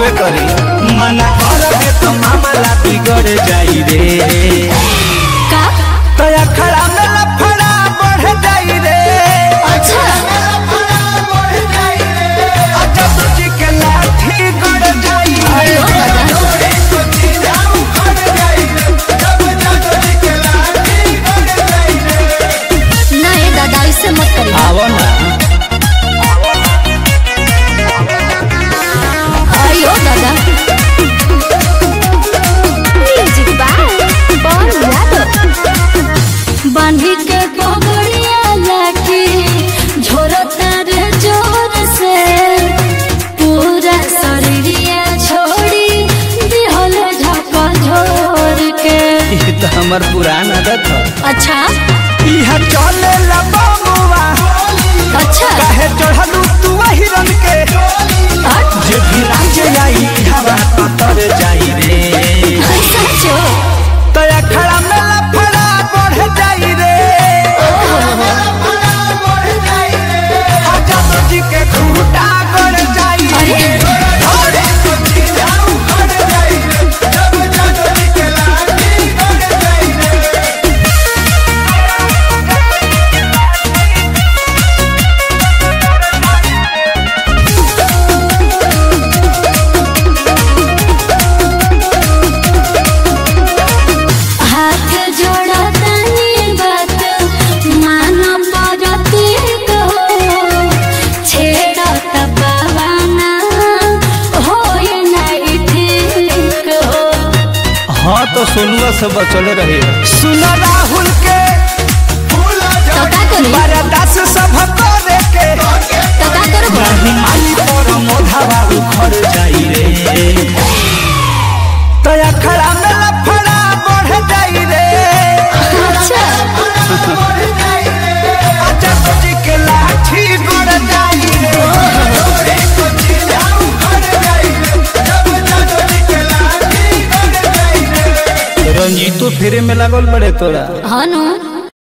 देखबे करी मना करबे तो मामला बिगड़ जाई रे का तया खड़ा में लफड़ा बढ़ जाई रे। अच्छा लफड़ा बढ़ जाई रे अच्छा तुझी के लाठी गड़ जाई रे तो जीराम गड़ जाई रे जब जब तुझी के लाठी गड़ जाई रे। नहीं दादा इसे मत करी आवो ना बांधी के गोगड़िया लाठी झोरता रे जोर से पूरा शरीरिया छोड़ी दिहल झपा झोर के। ये तो हमार पुराना आदत है। अच्छा इहा चले ला बाबूवा। अच्छा काहे चढ़लू तू हिरन के जे भी राजे आई हवा पतर जाई रे सचो तया खड़ा में लफड़ा बढ़ जाई रे जब जी के खूटा गड़ जाई रे तो सोनुआ से बचले रहे। सुन राहुल के बरादास सब करे के माली पर मोधावा उखड़ जाई रे तया खड़ा में लफड़ा बढ़ जाई रे। अच्छा अच्छा तुझी के लाठी गड़ जाई रे रंजीत तो फेरे में लागल बड़े तोरा। हाँ न।